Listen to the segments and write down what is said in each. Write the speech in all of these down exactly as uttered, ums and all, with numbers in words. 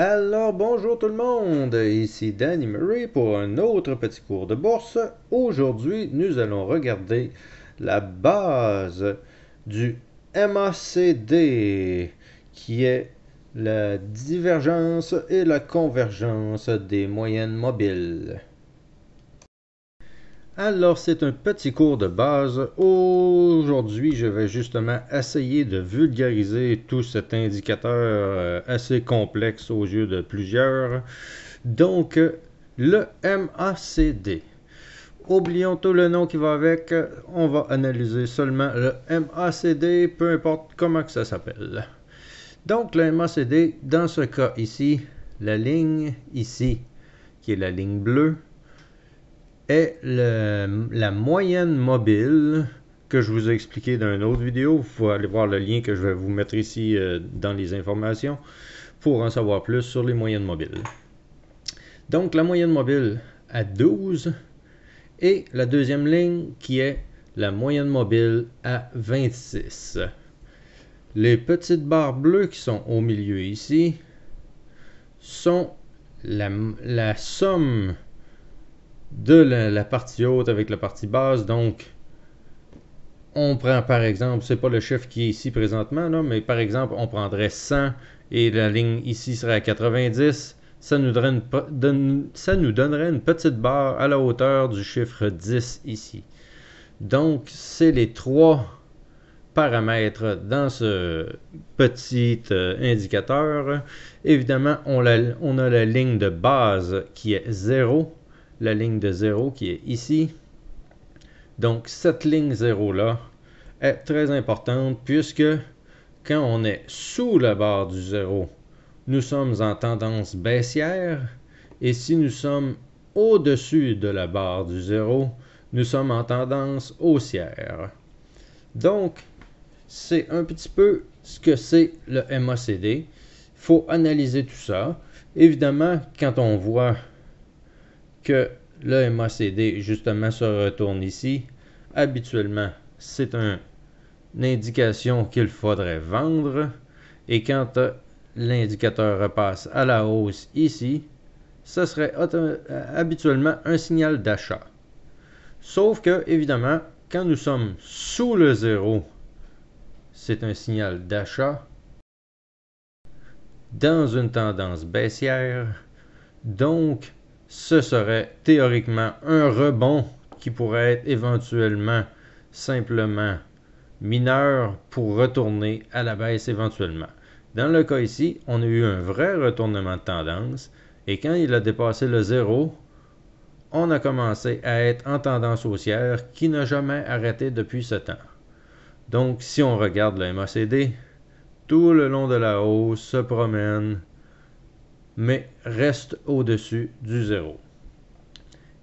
Alors bonjour tout le monde, ici Danny Murray pour un autre petit cours de bourse. Aujourd'hui, nous allons regarder la base du M A C D qui est la divergence et la convergence des moyennes mobiles. Alors c'est un petit cours de base. Aujourd'hui, je vais justement essayer de vulgariser tout cet indicateur assez complexe aux yeux de plusieurs. Donc le M A C D. Oublions tout le nom qui va avec, on va analyser seulement le M A C D, peu importe comment que ça s'appelle. Donc le M A C D, dans ce cas ici, la ligne ici, qui est la ligne bleue, est le, la moyenne mobile que je vous ai expliqué dans une autre vidéo. Vous allez voir le lien que je vais vous mettre ici euh, dans les informations pour en savoir plus sur les moyennes mobiles. Donc la moyenne mobile à douze et la deuxième ligne qui est la moyenne mobile à vingt-six. Les petites barres bleues qui sont au milieu ici sont la, la somme de la, la partie haute avec la partie basse. Donc, on prend par exemple, c'est pas le chiffre qui est ici présentement, là, mais par exemple, on prendrait cent et la ligne ici serait à quatre-vingt-dix. Ça nous donnerait une, donne, ça nous donnerait une petite barre à la hauteur du chiffre dix ici. Donc, c'est les trois paramètres dans ce petit euh, indicateur. Évidemment, on a, on a la ligne de base qui est zéro, la ligne de zéro qui est ici. Donc, cette ligne zéro là est très importante puisque quand on est sous la barre du zéro, nous sommes en tendance baissière, et si nous sommes au-dessus de la barre du zéro, nous sommes en tendance haussière. Donc, c'est un petit peu ce que c'est le M A C D. Il faut analyser tout ça. Évidemment, quand on voit que le M A C D justement se retourne ici, habituellement, c'est un, une indication qu'il faudrait vendre. Et quand euh, l'indicateur repasse à la hausse ici, ce serait habituellement un signal d'achat. Sauf que, évidemment, quand nous sommes sous le zéro, c'est un signal d'achat dans une tendance baissière. Donc, ce serait théoriquement un rebond qui pourrait être éventuellement simplement mineur pour retourner à la baisse éventuellement. Dans le cas ici, on a eu un vrai retournement de tendance et quand il a dépassé le zéro, on a commencé à être en tendance haussière qui n'a jamais arrêté depuis ce temps. Donc, si on regarde le M A C D, tout le long de la hausse se promène, mais reste au-dessus du zéro.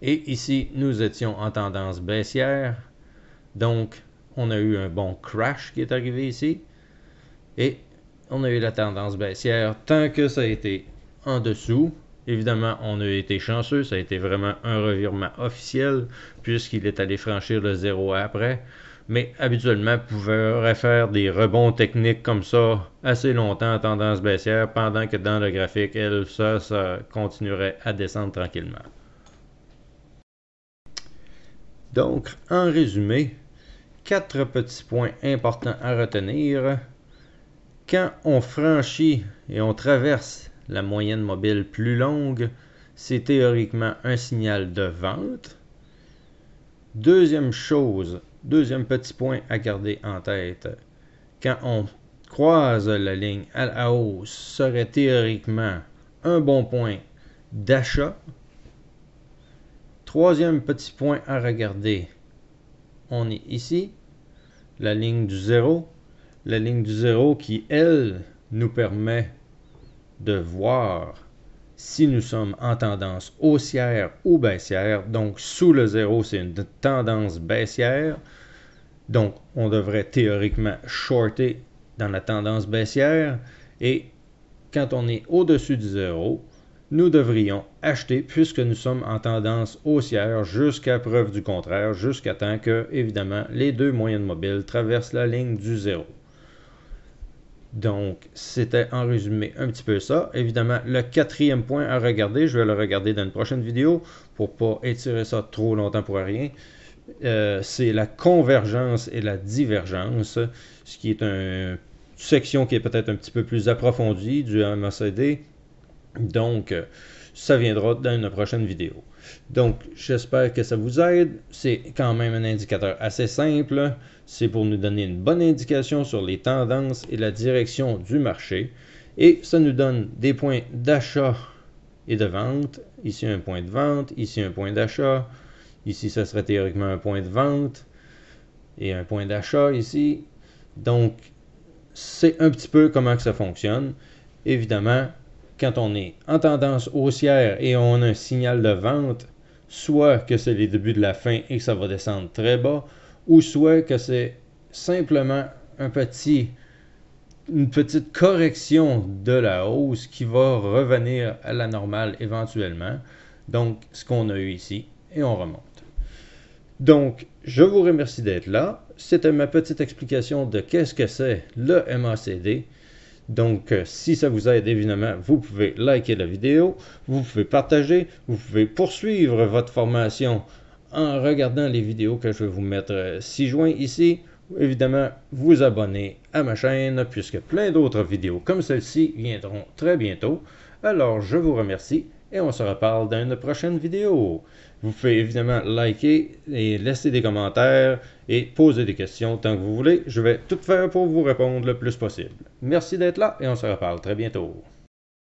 Et ici, nous étions en tendance baissière. Donc, on a eu un bon crash qui est arrivé ici. Et on a eu la tendance baissière tant que ça a été en dessous. Évidemment, on a été chanceux, ça a été vraiment un revirement officiel puisqu'il est allé franchir le zéro après. Mais habituellement, on pouvait faire des rebonds techniques comme ça assez longtemps en tendance baissière pendant que dans le graphique, elle, ça, ça continuerait à descendre tranquillement. Donc, en résumé, quatre petits points importants à retenir. Quand on franchit et on traverse la moyenne mobile plus longue, c'est théoriquement un signal de vente. Deuxième chose, deuxième petit point à garder en tête, quand on croise la ligne à la hausse, serait théoriquement un bon point d'achat. Troisième petit point à regarder, on est ici, la ligne du zéro, la ligne du zéro qui, elle, nous permet de voir si nous sommes en tendance haussière ou baissière. Donc, sous le zéro, c'est une tendance baissière. Donc, on devrait théoriquement shorter dans la tendance baissière. Et quand on est au-dessus du zéro, nous devrions acheter puisque nous sommes en tendance haussière jusqu'à preuve du contraire, jusqu'à temps que, évidemment, les deux moyennes mobiles traversent la ligne du zéro. Donc, c'était en résumé un petit peu ça. Évidemment, le quatrième point à regarder, je vais le regarder dans une prochaine vidéo pour ne pas étirer ça trop longtemps pour rien. Euh, c'est la convergence et la divergence, ce qui est une section qui est peut-être un petit peu plus approfondie du M A C D. Donc, ça viendra dans une prochaine vidéo. Donc, j'espère que ça vous aide. C'est quand même un indicateur assez simple. C'est pour nous donner une bonne indication sur les tendances et la direction du marché. Et ça nous donne des points d'achat et de vente. Ici, un point de vente. Ici, un point d'achat. Ici, ça serait théoriquement un point de vente. Et un point d'achat ici. Donc, c'est un petit peu comment que ça fonctionne. Évidemment, quand on est en tendance haussière et on a un signal de vente, soit que c'est les débuts de la fin et que ça va descendre très bas, ou soit que c'est simplement un petit, une petite correction de la hausse qui va revenir à la normale éventuellement. Donc, ce qu'on a eu ici, et on remonte. Donc, je vous remercie d'être là. C'était ma petite explication de qu'est-ce que c'est le M A C D. Donc, si ça vous aide, évidemment, vous pouvez liker la vidéo, vous pouvez partager, vous pouvez poursuivre votre formation en regardant les vidéos que je vais vous mettre ci-joint ici. Évidemment, vous abonner à ma chaîne, puisque plein d'autres vidéos comme celle-ci viendront très bientôt. Alors, je vous remercie et on se reparle dans une prochaine vidéo. Vous pouvez évidemment liker et laisser des commentaires et poser des questions tant que vous voulez. Je vais tout faire pour vous répondre le plus possible. Merci d'être là et on se reparle très bientôt.